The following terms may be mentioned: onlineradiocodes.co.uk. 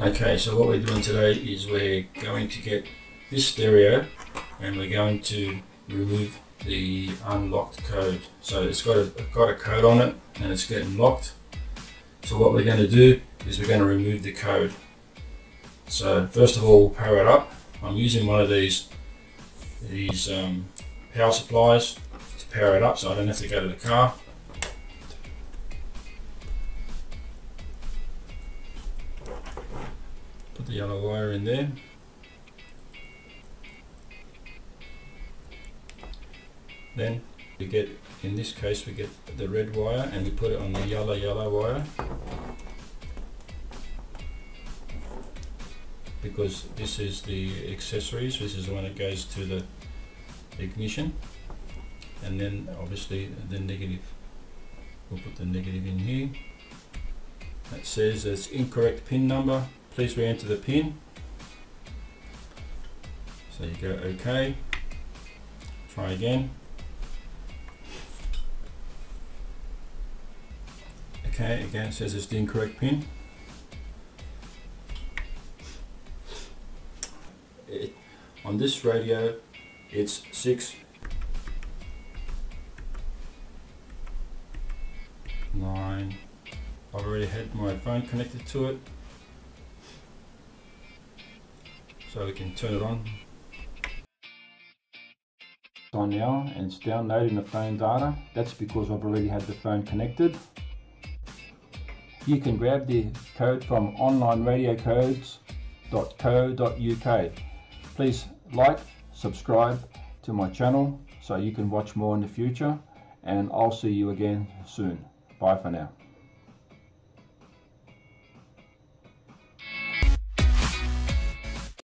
Okay, so what we're doing today is we're going to get this stereo and we're going to remove the unlocked code. So it's got a code on it and it's getting locked. So what we're going to do is we're going to remove the code. So first of all, we'll power it up. I'm using one of these power supplies to power it up so I don't have to go to the car. Put the yellow wire in there. Then we get, in this case, we get the red wire and we put it on the yellow wire, because this is the accessories, this is the one that goes to the ignition, and then obviously the negative, we'll put the negative in here. That says it's incorrect pin number, please re-enter the pin. So you go OK, try again. Okay, again it says it's the incorrect pin. On this radio, it's 6, 9. I've already had my phone connected to it, so we can turn it on. It's on now and it's downloading the phone data. That's because I've already had the phone connected. You can grab the code from onlineradiocodes.co.uk. Please like, subscribe to my channel so you can watch more in the future, and I'll see you again soon. Bye for now.